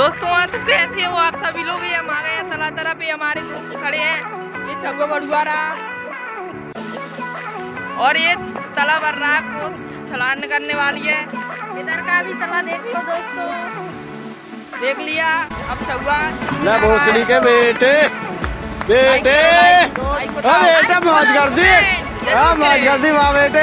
दोस्तों वहाँ तक कैसे हो आप सभी लोग। ये हमारे यहाँ तला तरह पे हमारे दोस्त खड़े हैं। ये छगुआ बढ़ुआ रहा और ये तला भर रहा है, बहुत छलांग करने वाली है। इधर का भी तला देख लो दोस्तों, देख लिया। अब छगुआ ना भोसड़ी के बेटे बेटे बेटा मौज कर दी, मौज कर दी। वाह बेटे।